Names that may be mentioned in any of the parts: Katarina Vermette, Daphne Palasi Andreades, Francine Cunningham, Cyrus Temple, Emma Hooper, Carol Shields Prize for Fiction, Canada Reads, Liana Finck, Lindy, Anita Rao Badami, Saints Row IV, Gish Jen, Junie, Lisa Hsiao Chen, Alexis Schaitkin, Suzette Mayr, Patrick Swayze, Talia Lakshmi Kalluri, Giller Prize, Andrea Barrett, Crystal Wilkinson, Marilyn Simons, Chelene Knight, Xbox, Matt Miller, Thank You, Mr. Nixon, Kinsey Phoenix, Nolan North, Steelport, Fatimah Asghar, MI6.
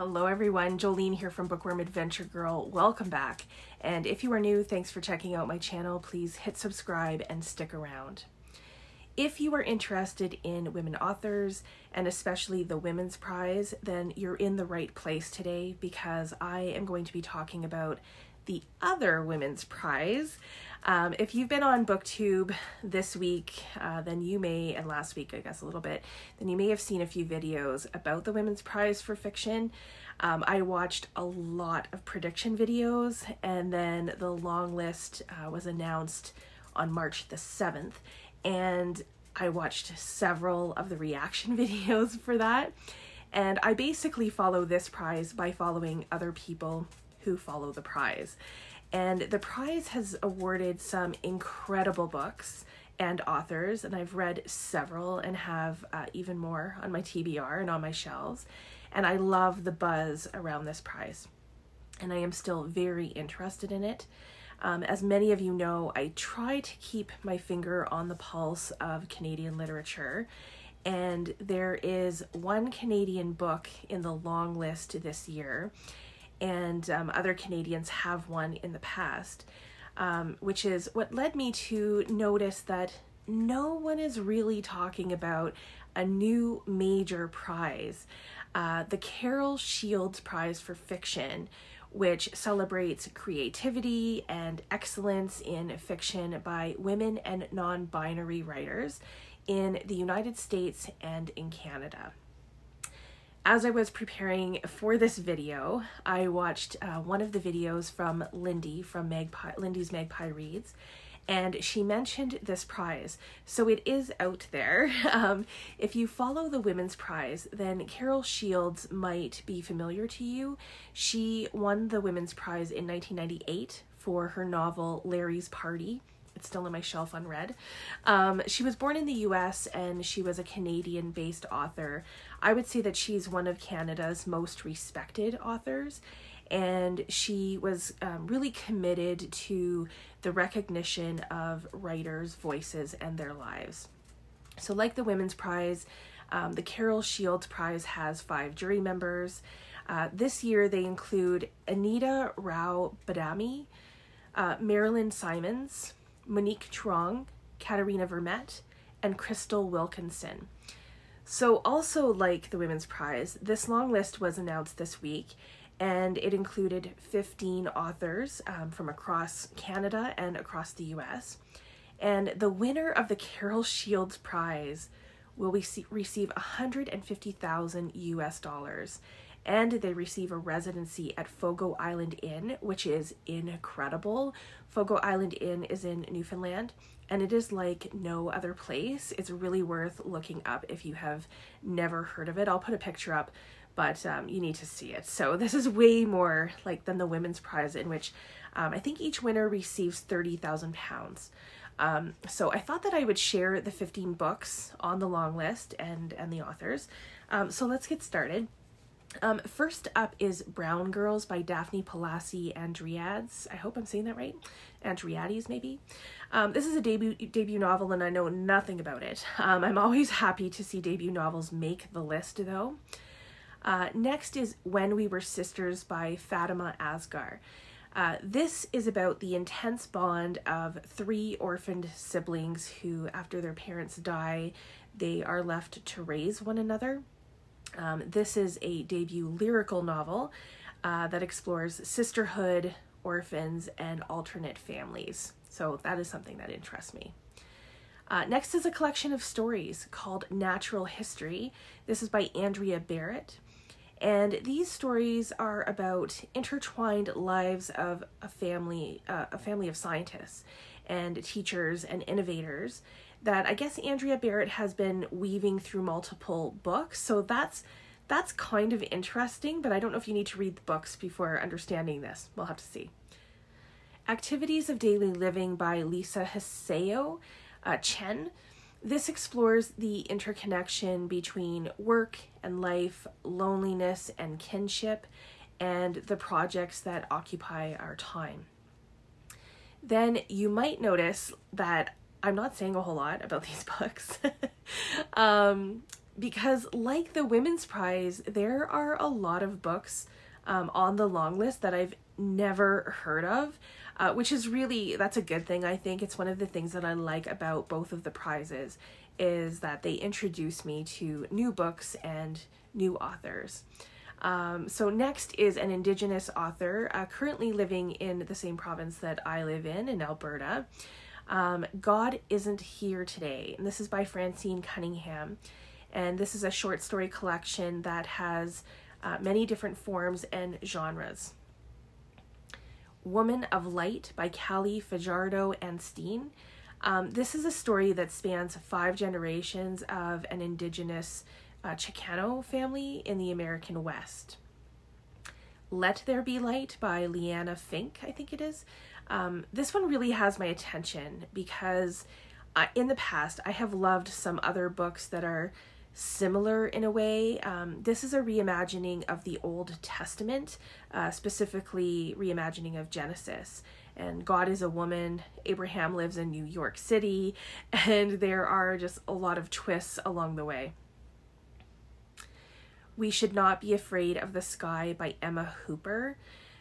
Hello everyone, Jolene here from Bookworm Adventure Girl. Welcome back. And if you are new, thanks for checking out my channel. Please hit subscribe and stick around. If you are interested in women authors and especially the Women's Prize, then you're in the right place today because I am going to be talking about the other Women's Prize. If you've been on BookTube this week, then you may, and last week I guess a little bit, then you may have seen a few videos about the Women's Prize for Fiction. I watched a lot of prediction videos, and then the long list was announced on March the 7th, and I watched several of the reaction videos for that. And I basically follow this prize by following other people who follow the prize. And the prize has awarded some incredible books and authors, and I've read several and have even more on my TBR and on my shelves. And I love the buzz around this prize, and I am still very interested in it. As many of you know, I try to keep my finger on the pulse of Canadian literature, and there is one Canadian book in the long list this year, and other Canadians have won in the past, which is what led me to notice that no one is really talking about a new major prize, the Carol Shields Prize for Fiction, which celebrates creativity and excellence in fiction by women and non-binary writers in the United States and in Canada. As I was preparing for this video, I watched one of the videos from Lindy from Lindy's Magpie Reads, and she mentioned this prize. So it is out there. If you follow the Women's Prize, then Carol Shields might be familiar to you. She won the Women's Prize in 1998 for her novel Larry's Party. It's still on my shelf unread. She was born in the US and she was a Canadian-based author. I would say that she's one of Canada's most respected authors, and she was really committed to the recognition of writers' voices and their lives. So like the Women's Prize, the Carol Shields Prize has 5 jury members. This year they include Anita Rao Badami, Marilyn Simons, Monique Truong, Katarina Vermette, and Crystal Wilkinson. So also like the Women's Prize, this long list was announced this week, and it included 15 authors from across Canada and across the US. And the winner of the Carol Shields Prize will receive $150,000 US, and they receive a residency at Fogo Island Inn, which is incredible. Fogo Island Inn is in Newfoundland, and it is like no other place. It's really worth looking up if you have never heard of it. I'll put a picture up, but you need to see it. So this is way more like than the Women's Prize, in which I think each winner receives 30,000 pounds. So I thought that I would share the 15 books on the long list and the authors. So let's get started. First up is Brown Girls by Daphne Palasi Andreades. I hope I'm saying that right. Andreades, maybe. This is a debut novel, and I know nothing about it. I'm always happy to see debut novels make the list, though. Next is When We Were Sisters by Fatimah Asghar. This is about the intense bond of 3 orphaned siblings who, after their parents die, they are left to raise one another. This is a debut lyrical novel that explores sisterhood, orphans, and alternate families. So that is something that interests me. Next is a collection of stories called Natural History. This is by Andrea Barrett. And these stories are about intertwined lives of a family of scientists and teachers and innovators that I guess Andrea Barrett has been weaving through multiple books. So that's kind of interesting, but I don't know if you need to read the books before understanding this. We'll have to see. Activities of Daily Living by Lisa Hsiao Chen. This explores the interconnection between work and life, loneliness and kinship, and the projects that occupy our time. Then you might notice that I'm not saying a whole lot about these books. because like the Women's Prize, there are a lot of books on the long list that I've never heard of, which is really, that's a good thing, I think. It's one of the things that I like about both of the prizes, is that they introduce me to new books and new authors. So next is an Indigenous author currently living in the same province that I live in Alberta. God Isn't Here Today, and this is by Francine Cunningham. And this is a short story collection that has many different forms and genres. Woman of Light by Kali Fajardo-Anstine. This is a story that spans 5 generations of an Indigenous Chicano family in the American West. Let There Be Light by Liana Finck, I think it is. This one really has my attention because in the past I have loved some other books that are similar in a way. This is a reimagining of the Old Testament, specifically reimagining of Genesis. And God is a woman, Abraham lives in New York City, and there are just a lot of twists along the way. We Should Not Be Afraid of the Sky by Emma Hooper.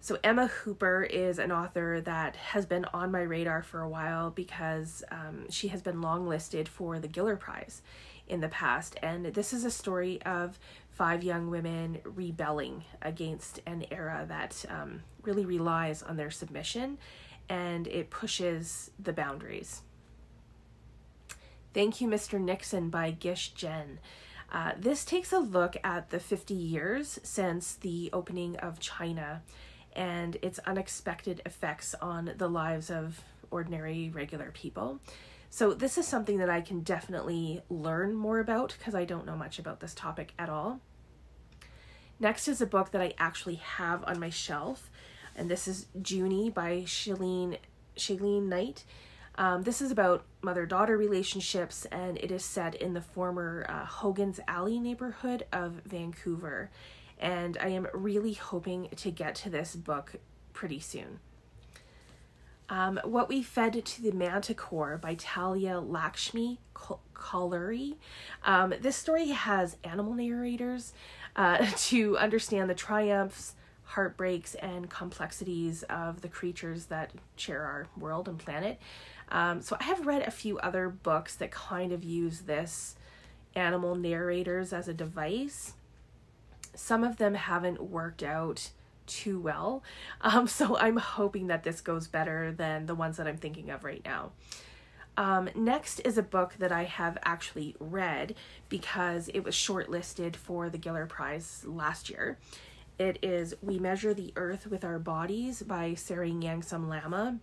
So Emma Hooper is an author that has been on my radar for a while because she has been longlisted for the Giller Prize in the past. And this is a story of 5 young women rebelling against an era that really relies on their submission, and it pushes the boundaries. Thank You, Mr. Nixon by Gish Jen. This takes a look at the 50 years since the opening of China and its unexpected effects on the lives of ordinary, regular people. So this is something that I can definitely learn more about because I don't know much about this topic at all. Next is a book that I actually have on my shelf, and this is Junie by Chelene Knight. This is about mother-daughter relationships, and it is set in the former Hogan's Alley neighborhood of Vancouver. And I am really hoping to get to this book pretty soon. What We Fed to the Manticore by Talia Lakshmi Kalluri. This story has animal narrators to understand the triumphs, heartbreaks, and complexities of the creatures that share our world and planet. So I have read a few other books that kind of use this animal narrators as a device. Some of them haven't worked out too well, so I'm hoping that this goes better than the ones that I'm thinking of right now. Next is a book that I have actually read because it was shortlisted for the Giller Prize last year. It is We Measure the Earth with Our Bodies by Tsering Yangzom Lama.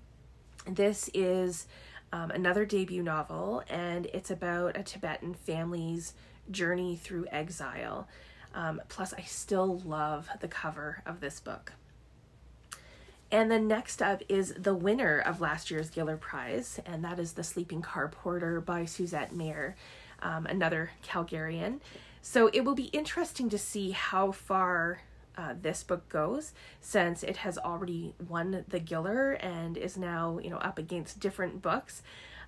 This is another debut novel, and it's about a Tibetan family's journey through exile. Plus, I still love the cover of this book. And then next up is the winner of last year's Giller Prize, and that is The Sleeping Car Porter by Suzette Mayr, another Calgarian. So it will be interesting to see how far this book goes, since it has already won the Giller and is now, you know, up against different books.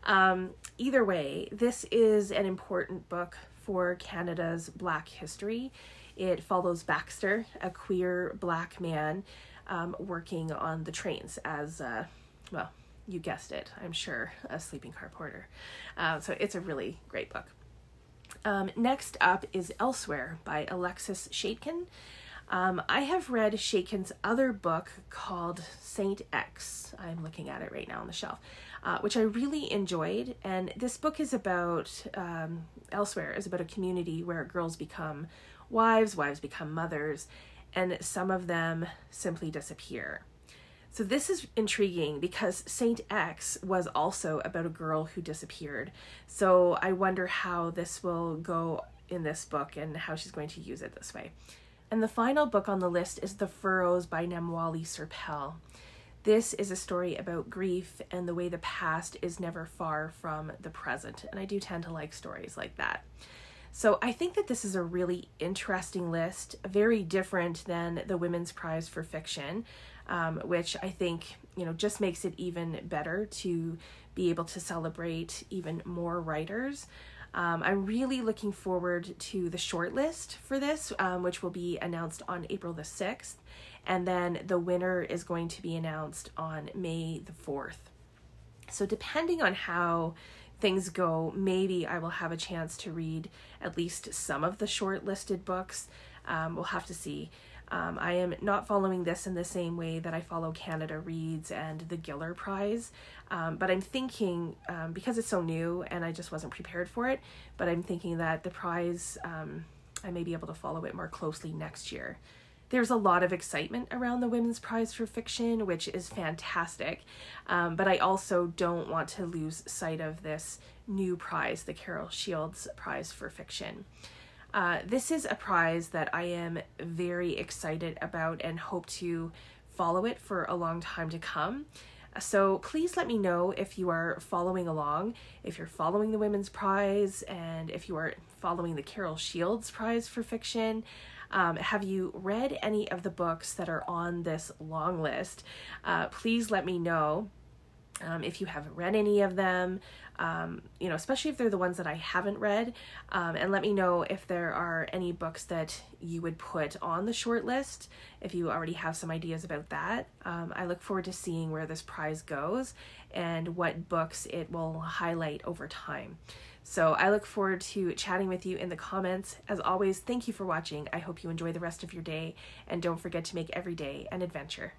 Either way, this is an important book for Canada's Black history. It follows Baxter, a queer Black man working on the trains as, well, you guessed it, I'm sure, a sleeping car porter. So it's a really great book. Next up is Elsewhere by Alexis Schaitkin. I have read Shaitkin's other book called Saint X. I'm looking at it right now on the shelf, which I really enjoyed. And this book is about, Elsewhere, is about a community where girls become wives become mothers, and some of them simply disappear. So this is intriguing because Saint X was also about a girl who disappeared. So I wonder how this will go in this book and how she's going to use it this way. And the final book on the list is The Furrows by Namwali Serpell. This is a story about grief and the way the past is never far from the present. And I do tend to like stories like that. So I think that this is a really interesting list, very different than the Women's Prize for Fiction, which I think, you know, just makes it even better to be able to celebrate even more writers. I'm really looking forward to the shortlist for this, which will be announced on April the 6th. And then the winner is going to be announced on May the 4th. So depending on how things go, maybe I will have a chance to read at least some of the shortlisted books. We'll have to see. I am not following this in the same way that I follow Canada Reads and the Giller Prize, but I'm thinking, because it's so new and I just wasn't prepared for it, but I'm thinking that the prize, I may be able to follow it more closely next year. There's a lot of excitement around the Women's Prize for Fiction, which is fantastic, but I also don't want to lose sight of this new prize, the Carol Shields Prize for Fiction. This is a prize that I am very excited about and hope to follow it for a long time to come. So please let me know if you are following along, if you're following the Women's Prize, and if you are following the Carol Shields Prize for Fiction. Have you read any of the books that are on this long list? Please let me know if you haven't read any of them, you know, especially if they're the ones that I haven't read, and let me know if there are any books that you would put on the short list, if you already have some ideas about that. I look forward to seeing where this prize goes and what books it will highlight over time. So I look forward to chatting with you in the comments. As always, thank you for watching. I hope you enjoy the rest of your day, and don't forget to make every day an adventure.